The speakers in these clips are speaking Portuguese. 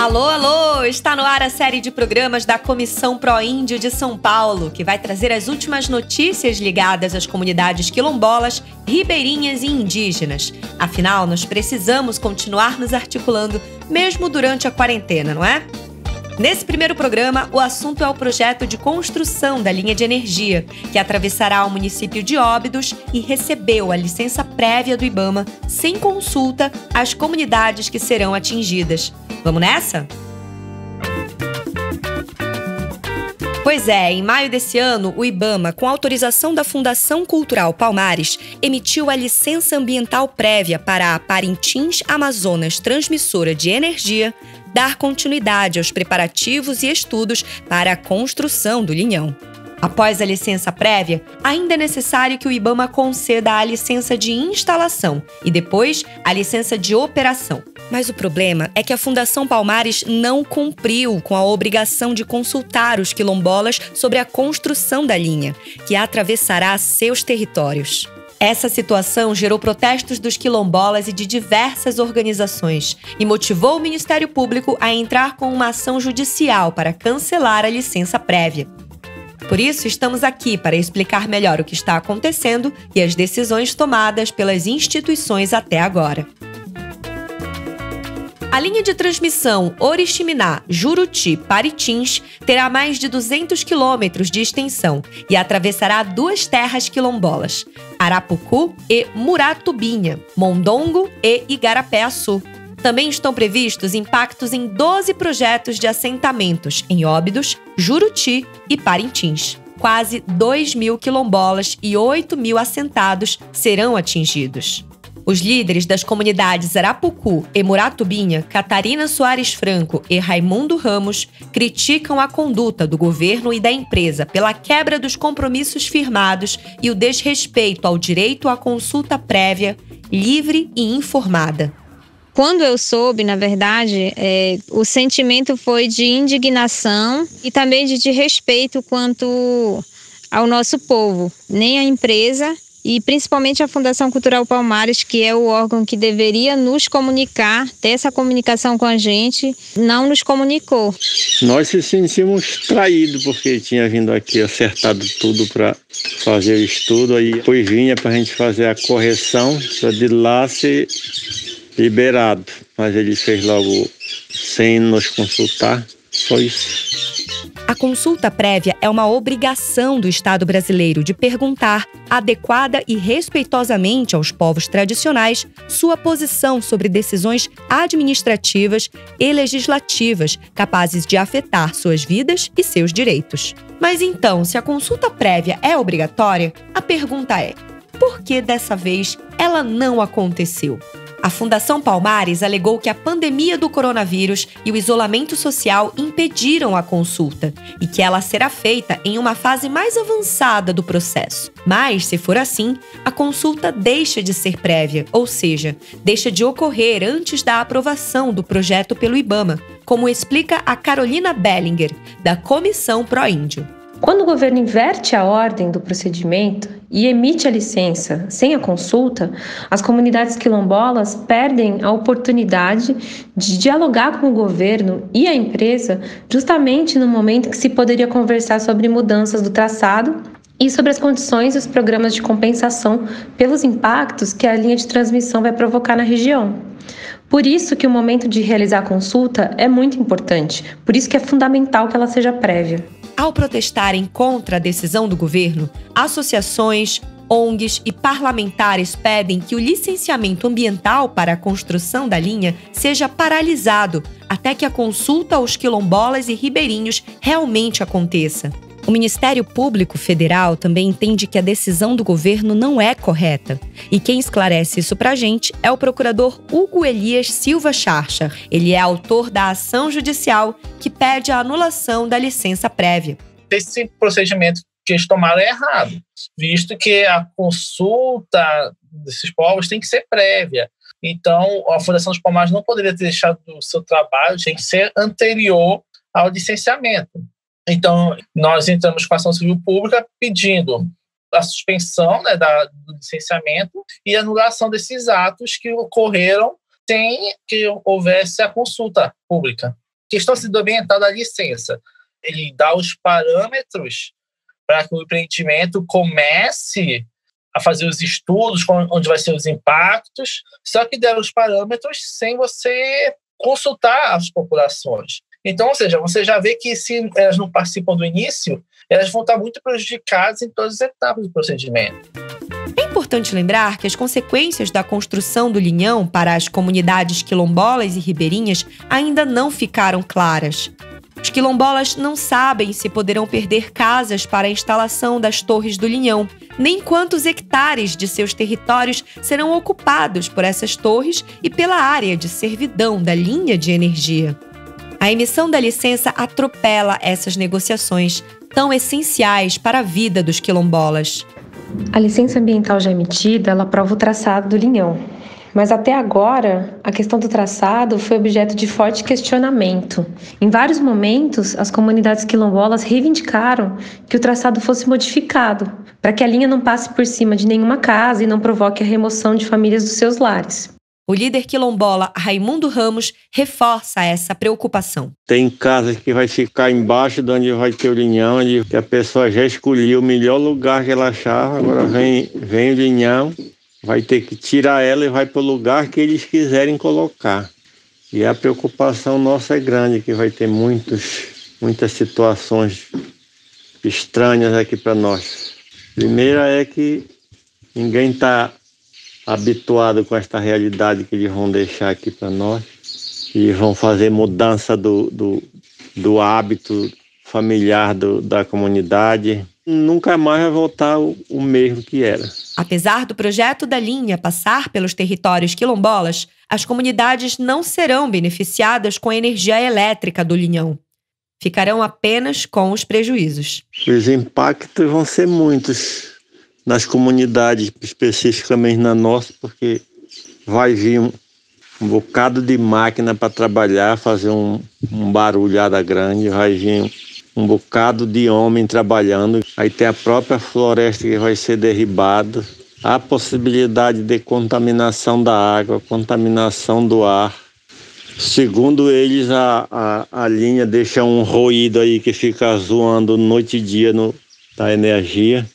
Alô, alô! Está no ar a série de programas da Comissão Pró-Índio de São Paulo, que vai trazer as últimas notícias ligadas às comunidades quilombolas, ribeirinhas e indígenas. Afinal, nós precisamos continuar nos articulando, mesmo durante a quarentena, não é? Nesse primeiro programa, o assunto é o projeto de construção da linha de energia, que atravessará o município de Óbidos e recebeu a licença prévia do Ibama, sem consulta, às comunidades que serão atingidas. Vamos nessa? Pois é, em maio desse ano, o Ibama, com autorização da Fundação Cultural Palmares, emitiu a licença ambiental prévia para a Parintins Amazonas Transmissora de Energia dar continuidade aos preparativos e estudos para a construção do linhão. Após a licença prévia, ainda é necessário que o Ibama conceda a licença de instalação e depois a licença de operação. Mas o problema é que a Fundação Palmares não cumpriu com a obrigação de consultar os quilombolas sobre a construção da linha, que atravessará seus territórios. Essa situação gerou protestos dos quilombolas e de diversas organizações e motivou o Ministério Público a entrar com uma ação judicial para cancelar a licença prévia. Por isso, estamos aqui para explicar melhor o que está acontecendo e as decisões tomadas pelas instituições até agora. A linha de transmissão Oriximiná-Juruti-Parintins terá mais de 200 quilômetros de extensão e atravessará duas terras quilombolas, Arapucu e Muratubinha, Mondongo e Igarapé-Açú. Também estão previstos impactos em 12 projetos de assentamentos em Óbidos, Juruti e Parintins. Quase 2 mil quilombolas e 8 mil assentados serão atingidos. Os líderes das comunidades Arapucu e Muratubinha, Catarina Soares Franco e Raimundo Ramos, criticam a conduta do governo e da empresa pela quebra dos compromissos firmados e o desrespeito ao direito à consulta prévia, livre e informada. Quando eu soube, na verdade, o sentimento foi de indignação e também de respeito quanto ao nosso povo, nem a empresa e principalmente a Fundação Cultural Palmares, que é o órgão que deveria nos comunicar, ter essa comunicação com a gente, não nos comunicou. Nós nos sentimos traídos, porque tinha vindo aqui acertado tudo para fazer o estudo, aí depois vinha para a gente fazer a correção, para de lá ser liberado. Mas ele fez logo sem nos consultar, só isso. A consulta prévia é uma obrigação do Estado brasileiro de perguntar, adequada e respeitosamente aos povos tradicionais, sua posição sobre decisões administrativas e legislativas capazes de afetar suas vidas e seus direitos. Mas então, se a consulta prévia é obrigatória, a pergunta é: por que dessa vez ela não aconteceu? A Fundação Palmares alegou que a pandemia do coronavírus e o isolamento social impediram a consulta e que ela será feita em uma fase mais avançada do processo. Mas, se for assim, a consulta deixa de ser prévia, ou seja, deixa de ocorrer antes da aprovação do projeto pelo Ibama, como explica a Carolina Bellinger, da Comissão Pró-Índio. Quando o governo inverte a ordem do procedimento e emite a licença sem a consulta, as comunidades quilombolas perdem a oportunidade de dialogar com o governo e a empresa justamente no momento que se poderia conversar sobre mudanças do traçado e sobre as condições e os programas de compensação pelos impactos que a linha de transmissão vai provocar na região. Por isso que o momento de realizar a consulta é muito importante, por isso que é fundamental que ela seja prévia. Ao protestarem contra a decisão do governo, associações, ONGs e parlamentares pedem que o licenciamento ambiental para a construção da linha seja paralisado até que a consulta aos quilombolas e ribeirinhos realmente aconteça. O Ministério Público Federal também entende que a decisão do governo não é correta. E quem esclarece isso pra gente é o procurador Hugo Elias Silva Charchar. Ele é autor da ação judicial que pede a anulação da licença prévia. Esse procedimento que eles tomaram é errado, visto que a consulta desses povos tem que ser prévia. Então, a Fundação dos Palmares não poderia ter deixado o seu trabalho, tem que ser anterior ao licenciamento. Então, nós entramos com a ação civil pública pedindo a suspensão, né, do licenciamento e anulação desses atos que ocorreram sem que houvesse a consulta pública. que estão sendo ambientadas a licença. Ele dá os parâmetros para que o empreendimento comece a fazer os estudos, onde vai ser os impactos, só que deram os parâmetros sem você consultar as populações. Então, ou seja, você já vê que se elas não participam do início, elas vão estar muito prejudicadas em todas as etapas do procedimento. É importante lembrar que as consequências da construção do linhão para as comunidades quilombolas e ribeirinhas ainda não ficaram claras. Os quilombolas não sabem se poderão perder casas para a instalação das torres do linhão, nem quantos hectares de seus territórios serão ocupados por essas torres e pela área de servidão da linha de energia. A emissão da licença atropela essas negociações, tão essenciais para a vida dos quilombolas. A licença ambiental já emitida, ela aprova o traçado do linhão. Mas até agora, a questão do traçado foi objeto de forte questionamento. Em vários momentos, as comunidades quilombolas reivindicaram que o traçado fosse modificado, para que a linha não passe por cima de nenhuma casa e não provoque a remoção de famílias dos seus lares. O líder quilombola Raimundo Ramos reforça essa preocupação. Tem casa que vai ficar embaixo de onde vai ter o linhão, onde a pessoa já escolheu o melhor lugar que ela achava, agora vem o linhão. Vai ter que tirar ela e vai para o lugar que eles quiserem colocar. E a preocupação nossa é grande, que vai ter muitas situações estranhas aqui para nós. Primeira é que ninguém está habituado com esta realidade que eles vão deixar aqui para nós. E vão fazer mudança do hábito familiar da comunidade. Nunca mais vai voltar o mesmo que era. Apesar do projeto da linha passar pelos territórios quilombolas, as comunidades não serão beneficiadas com a energia elétrica do linhão. Ficarão apenas com os prejuízos. Os impactos vão ser muitos nas comunidades, especificamente na nossa, porque vai vir um bocado de máquina para trabalhar, fazer um barulhada grande, vai vir um bocado de homem trabalhando, aí tem a própria floresta que vai ser derribada, a possibilidade de contaminação da água, contaminação do ar. Segundo eles, a linha deixa um ruído aí que fica zoando noite e dia da energia.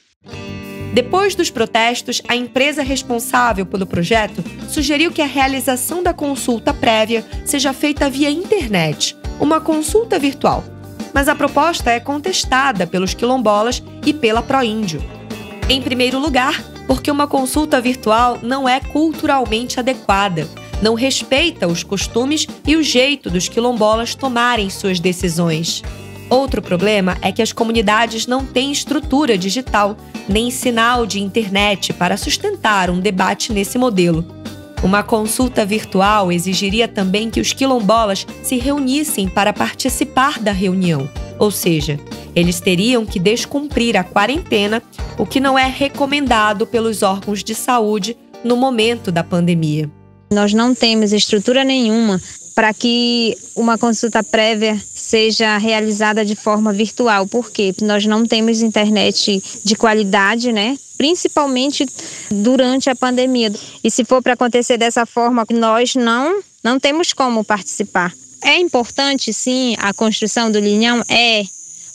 Depois dos protestos, a empresa responsável pelo projeto sugeriu que a realização da consulta prévia seja feita via internet, uma consulta virtual. Mas a proposta é contestada pelos quilombolas e pela Pró-Índio. Em primeiro lugar, porque uma consulta virtual não é culturalmente adequada, não respeita os costumes e o jeito dos quilombolas tomarem suas decisões. Outro problema é que as comunidades não têm estrutura digital, nem sinal de internet para sustentar um debate nesse modelo. Uma consulta virtual exigiria também que os quilombolas se reunissem para participar da reunião. Ou seja, eles teriam que descumprir a quarentena, o que não é recomendado pelos órgãos de saúde no momento da pandemia. Nós não temos estrutura nenhuma para que uma consulta prévia seja realizada de forma virtual. Por quê? Nós não temos internet de qualidade, né? Principalmente durante a pandemia. E se for para acontecer dessa forma, nós não temos como participar. É importante, sim, a construção do linhão? É.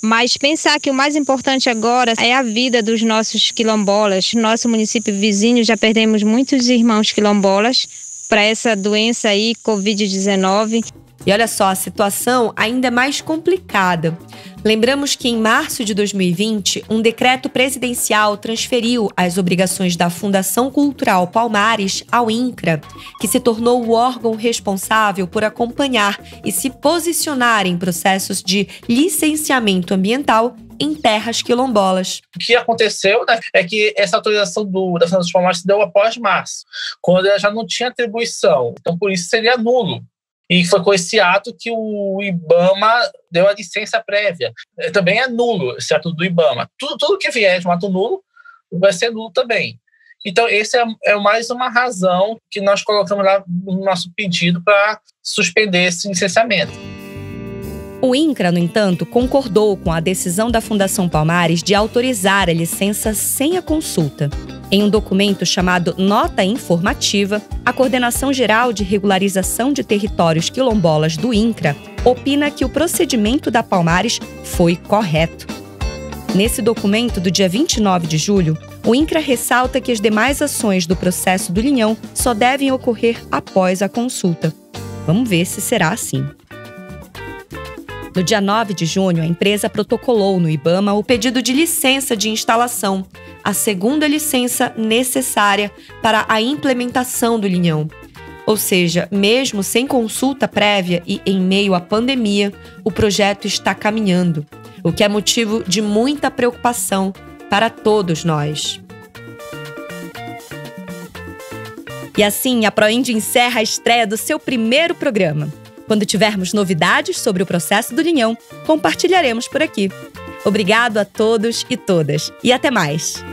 Mas pensar que o mais importante agora é a vida dos nossos quilombolas. Nosso município vizinho, já perdemos muitos irmãos quilombolas para essa doença aí, Covid-19. E olha só, a situação ainda é mais complicada. Lembramos que em março de 2020, um decreto presidencial transferiu as obrigações da Fundação Cultural Palmares ao INCRA, que se tornou o órgão responsável por acompanhar e se posicionar em processos de licenciamento ambiental em terras quilombolas. O que aconteceu, né, é que essa autorização da Fundação Cultural Palmares se deu após março, quando ela já não tinha atribuição, então por isso seria nulo. E foi com esse ato que o Ibama deu a licença prévia. Também é nulo esse ato do Ibama. Tudo que vier de um ato nulo vai ser nulo também. Então, essa é mais uma razão que nós colocamos lá no nosso pedido para suspender esse licenciamento. O INCRA, no entanto, concordou com a decisão da Fundação Palmares de autorizar a licença sem a consulta. Em um documento chamado Nota Informativa, a Coordenação Geral de Regularização de Territórios Quilombolas do INCRA opina que o procedimento da Palmares foi correto. Nesse documento do dia 29 de julho, o INCRA ressalta que as demais ações do processo do Linhão só devem ocorrer após a consulta. Vamos ver se será assim. No dia 9 de junho, a empresa protocolou no Ibama o pedido de licença de instalação, a segunda licença necessária para a implementação do Linhão. Ou seja, mesmo sem consulta prévia e em meio à pandemia, o projeto está caminhando, o que é motivo de muita preocupação para todos nós. E assim, a Pró-Índio encerra a estreia do seu primeiro programa. Quando tivermos novidades sobre o processo do Linhão, compartilharemos por aqui. Obrigado a todos e todas. E até mais!